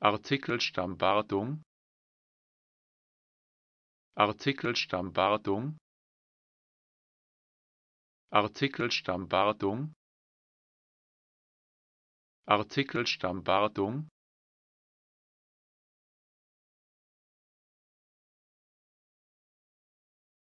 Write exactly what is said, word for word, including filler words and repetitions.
Artikelstammwartung, Artikelstammwartung, Artikelstammwartung, Artikelstammwartung,